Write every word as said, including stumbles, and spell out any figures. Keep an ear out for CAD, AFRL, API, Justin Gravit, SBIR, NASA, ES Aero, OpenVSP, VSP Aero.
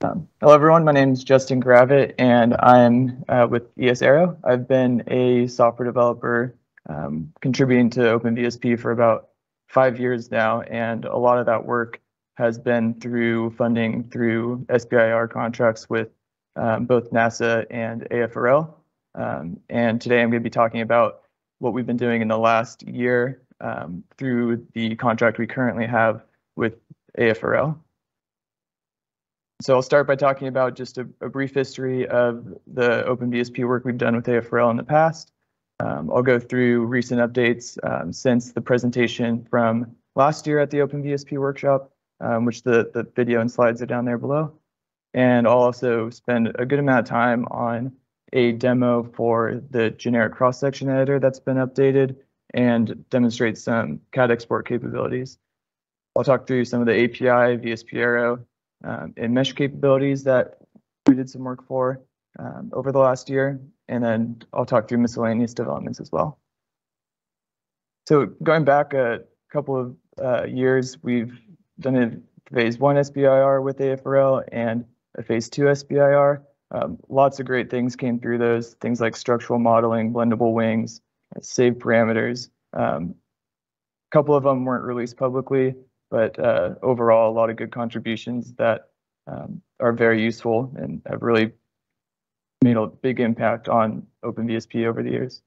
Um, hello, everyone. My name is Justin Gravit, and I'm uh, with E S Aero. I've been a software developer um, contributing to OpenVSP for about five years now, and a lot of that work has been through funding through S B I R contracts with um, both NASA and A F R L. Um, and today I'm going to be talking about what we've been doing in the last year um, through the contract we currently have with A F R L. So I'll start by talking about just a, a brief history of the OpenVSP work we've done with A F R L in the past. Um, I'll go through recent updates um, since the presentation from last year at the OpenVSP workshop, um, which the, the video and slides are down there below. And I'll also spend a good amount of time on a demo for the generic cross-section editor that's been updated and demonstrate some C A D export capabilities. I'll talk through some of the A P I, V S P Aero, Um, and mesh capabilities that we did some work for um, over the last year, and then I'll talk through miscellaneous developments as well. So going back a couple of uh, years, we've done a phase one S B I R with A F R L and a phase two S B I R. Um, lots of great things came through those, things like structural modeling, blendable wings, saved parameters. Um, a couple of them weren't released publicly, but uh, overall, a lot of good contributions that um, are very useful and have really made a big impact on OpenVSP over the years.